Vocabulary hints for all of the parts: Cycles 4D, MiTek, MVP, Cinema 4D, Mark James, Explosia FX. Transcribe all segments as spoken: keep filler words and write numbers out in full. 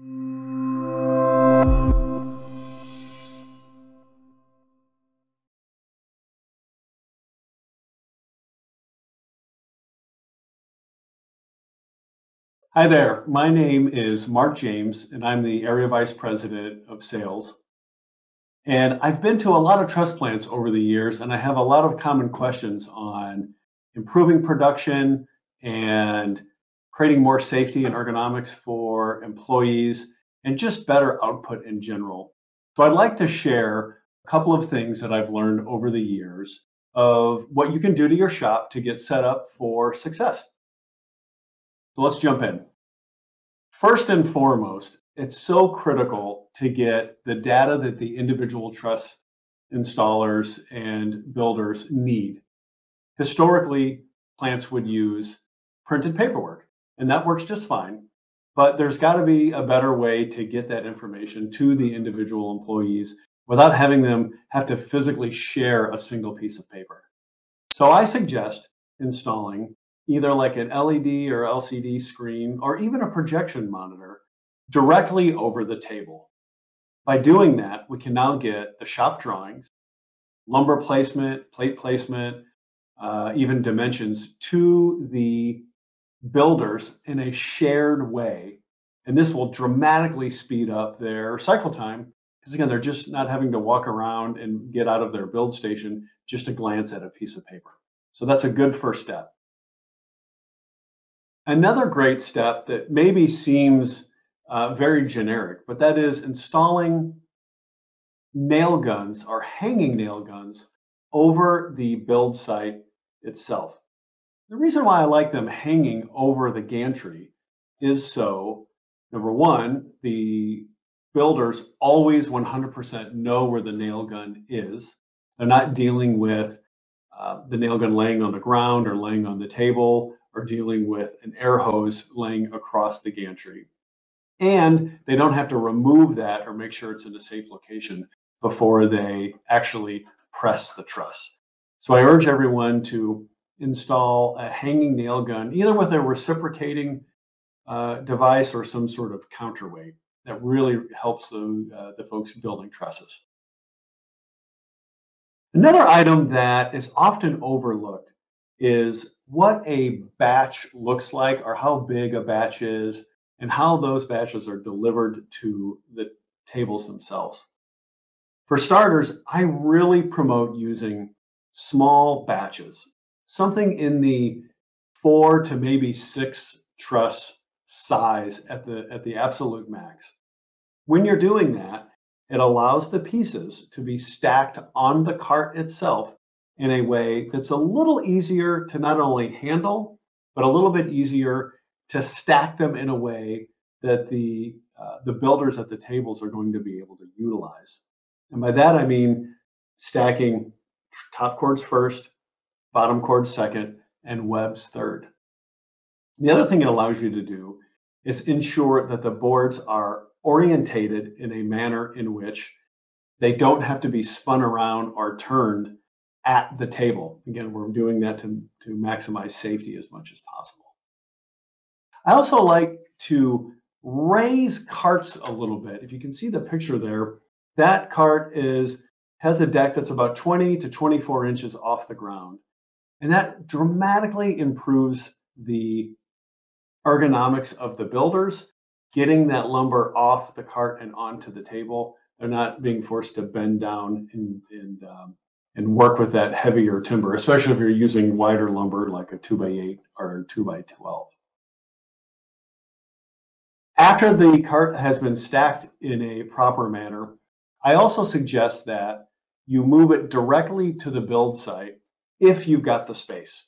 Hi there, my name is Mark James and I'm the Area Vice President of Sales. And I've been to a lot of truss plants over the years and I have a lot of common questions on improving production and creating more safety and ergonomics for employees and just better output in general. So I'd like to share a couple of things that I've learned over the years of what you can do to your shop to get set up for success. So let's jump in. First and foremost, it's so critical to get the data that the individual truss installers and builders need. Historically, plants would use printed paperwork, and that works just fine. But there's got to be a better way to get that information to the individual employees without having them have to physically share a single piece of paper. So I suggest installing either like an L E D or L C D screen, or even a projection monitor directly over the table. By doing that, we can now get the shop drawings, lumber placement, plate placement, uh, even dimensions to the builders in a shared way. And this will dramatically speed up their cycle time, because again, they're just not having to walk around and get out of their build station just to glance at a piece of paper. So that's a good first step. Another great step that maybe seems uh, very generic, but that is installing nail guns or hanging nail guns over the build site itself. The reason why I like them hanging over the gantry is so, number one, the builders always one hundred percent know where the nail gun is. They're not dealing with uh, the nail gun laying on the ground or laying on the table, or dealing with an air hose laying across the gantry. And they don't have to remove that or make sure it's in a safe location before they actually press the truss. So I urge everyone to install a hanging nail gun, either with a reciprocating uh, device or some sort of counterweight that really helps the, uh, the folks building trusses. Another item that is often overlooked is what a batch looks like, or how big a batch is, and how those batches are delivered to the tables themselves. For starters, I really promote using small batches, something in the four to maybe six truss size at the, at the absolute max. When you're doing that, it allows the pieces to be stacked on the cart itself in a way that's a little easier to not only handle, but a little bit easier to stack them in a way that the, uh, the builders at the tables are going to be able to utilize. And by that, I mean stacking top cords first, bottom cords second, and webs third. The other thing it allows you to do is ensure that the boards are orientated in a manner in which they don't have to be spun around or turned at the table. Again, we're doing that to, to maximize safety as much as possible. I also like to raise carts a little bit. If you can see the picture there, that cart is, has a deck that's about twenty to twenty-four inches off the ground. And that dramatically improves the ergonomics of the builders, getting that lumber off the cart and onto the table. They're not being forced to bend down and, and um, and work with that heavier timber, especially if you're using wider lumber like a two by eight or two by twelve. After the cart has been stacked in a proper manner, I also suggest that you move it directly to the build site if you've got the space.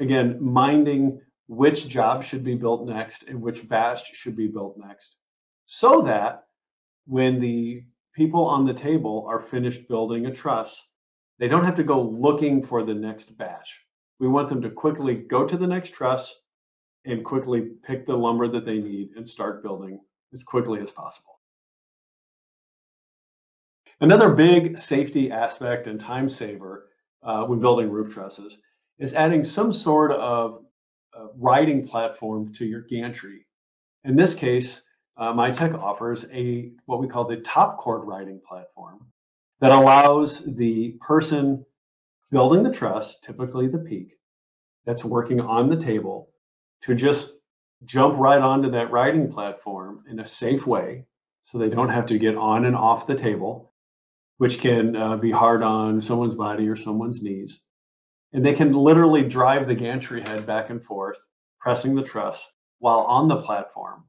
Again, minding which job should be built next and which batch should be built next, so that when the people on the table are finished building a truss, they don't have to go looking for the next batch. We want them to quickly go to the next truss and quickly pick the lumber that they need and start building as quickly as possible. Another big safety aspect and time saver uh, when building roof trusses is adding some sort of uh, riding platform to your gantry. In this case, uh, MiTek offers a what we call the top chord writing platform that allows the person building the truss, typically the peak, that's working on the table, to just jump right onto that writing platform in a safe way so they don't have to get on and off the table, which can uh, be hard on someone's body or someone's knees. And they can literally drive the gantry head back and forth, pressing the truss while on the platform,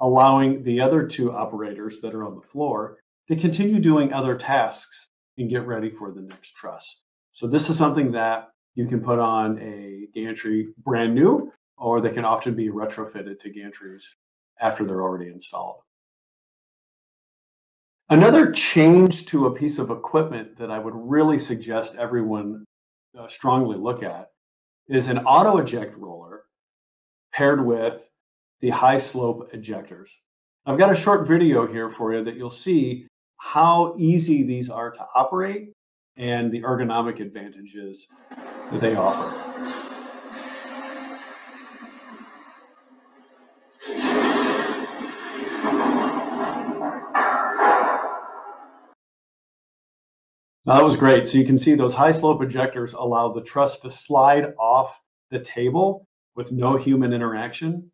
allowing the other two operators that are on the floor to continue doing other tasks and get ready for the next truss. So this is something that you can put on a gantry brand new, or they can often be retrofitted to gantries after they're already installed. Another change to a piece of equipment that I would really suggest everyone uh, strongly look at is an auto eject roller paired with the high slope ejectors. I've got a short video here for you that you'll see how easy these are to operate and the ergonomic advantages that they offer. Now that was great. So you can see those high slope ejectors allow the truss to slide off the table with no human interaction.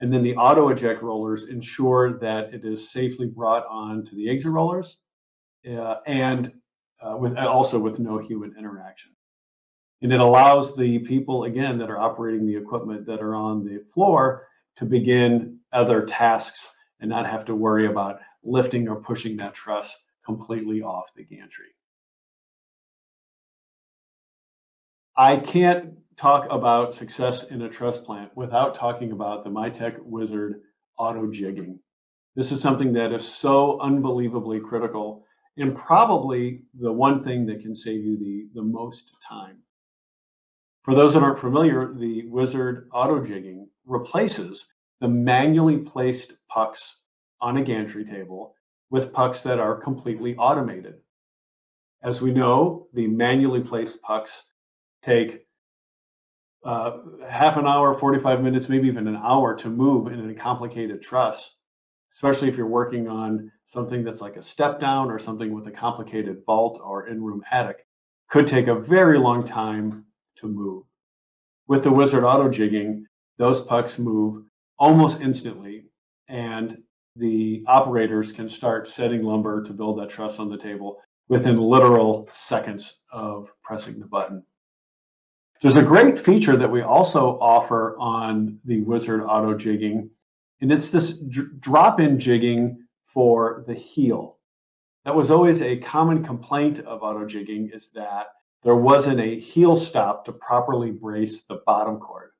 And then the auto eject rollers ensure that it is safely brought on to the exit rollers uh, and uh, with, also with no human interaction. And it allows the people, again, that are operating the equipment that are on the floor to begin other tasks and not have to worry about lifting or pushing that truss completely off the gantry. I can't talk about success in a truss plant without talking about the MiTek Wizard auto jigging. This is something that is so unbelievably critical and probably the one thing that can save you the, the most time. For those that aren't familiar, the Wizard auto jigging replaces the manually placed pucks on a gantry table with pucks that are completely automated. As we know, the manually placed pucks take uh, half an hour, forty-five minutes, maybe even an hour to move in a complicated truss, especially if you're working on something that's like a step down or something with a complicated vault or in-room attic. Could take a very long time to move. With the Wizard auto jigging, those pucks move almost instantly, and the operators can start setting lumber to build that truss on the table within literal seconds of pressing the button. There's a great feature that we also offer on the Wizard auto jigging, and it's this drop-in jigging for the heel. That was always a common complaint of auto jigging, is that there wasn't a heel stop to properly brace the bottom cord.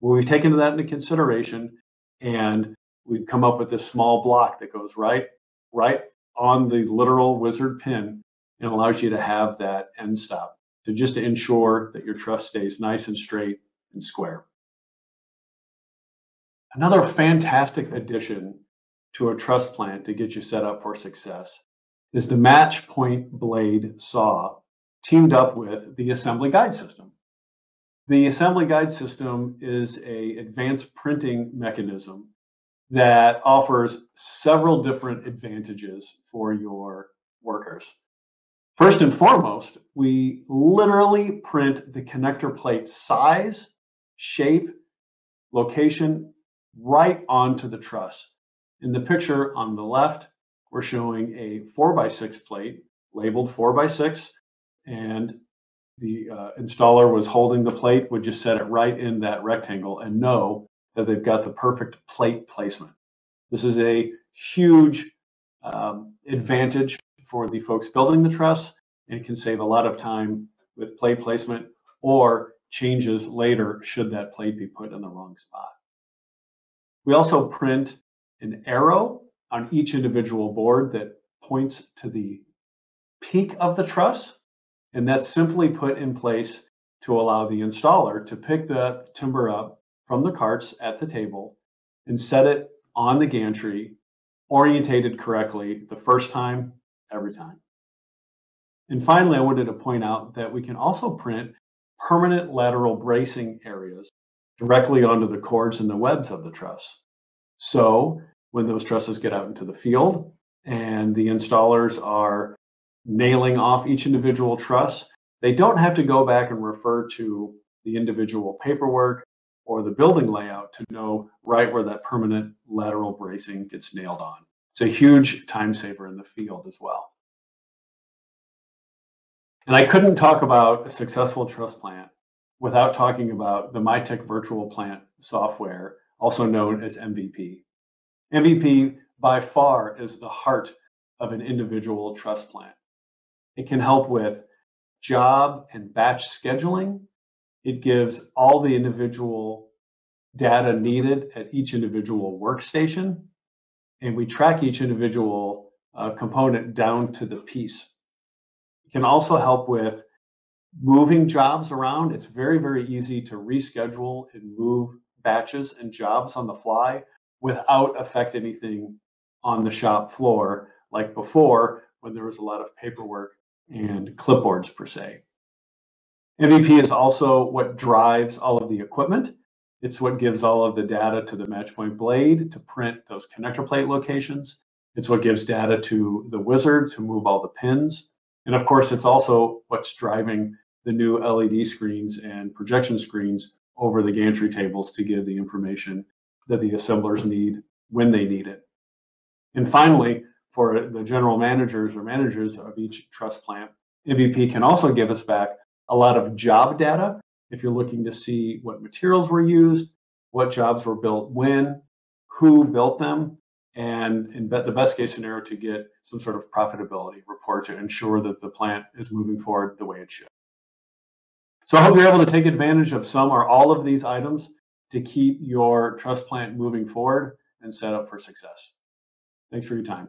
Well, we've taken that into consideration, and we've come up with this small block that goes right, right on the literal Wizard pin and allows you to have that end stop, to just to ensure that your truss stays nice and straight and square. Another fantastic addition to a truss plant to get you set up for success is the match point blade saw teamed up with the assembly guide system. The assembly guide system is an advanced printing mechanism that offers several different advantages for your workers. First and foremost, we literally print the connector plate size, shape, location, right onto the truss. In the picture on the left, we're showing a four by six plate labeled four by six, and the uh, installer was holding the plate, would just set it right in that rectangle and know that they've got the perfect plate placement. This is a huge um, advantage for the folks building the truss, and it can save a lot of time with plate placement or changes later should that plate be put in the wrong spot. We also print an arrow on each individual board that points to the peak of the truss, and that's simply put in place to allow the installer to pick the timber up from the carts at the table and set it on the gantry, orientated correctly the first time, every time. And finally, I wanted to point out that we can also print permanent lateral bracing areas directly onto the cords and the webs of the truss. So when those trusses get out into the field and the installers are nailing off each individual truss, they don't have to go back and refer to the individual paperwork or the building layout to know right where that permanent lateral bracing gets nailed on. It's a huge time saver in the field as well. And I couldn't talk about a successful truss plant without talking about the MiTek Virtual Plant software, also known as M V P. M V P by far is the heart of an individual truss plant. It can help with job and batch scheduling. It gives all the individual data needed at each individual workstation, and we track each individual uh, component down to the piece. It can also help with moving jobs around. It's very, very easy to reschedule and move batches and jobs on the fly without affecting anything on the shop floor like before, when there was a lot of paperwork and clipboards per se. M V P is also what drives all of the equipment. It's what gives all of the data to the match point blade to print those connector plate locations. It's what gives data to the wizard to move all the pins. And of course, it's also what's driving the new L E D screens and projection screens over the gantry tables to give the information that the assemblers need when they need it. And finally, for the general managers or managers of each truss plant, M V P can also give us back a lot of job data if you're looking to see what materials were used, what jobs were built when, who built them, and in the best case scenario to get some sort of profitability report to ensure that the plant is moving forward the way it should. So I hope you're able to take advantage of some or all of these items to keep your truss plant moving forward and set up for success. Thanks for your time.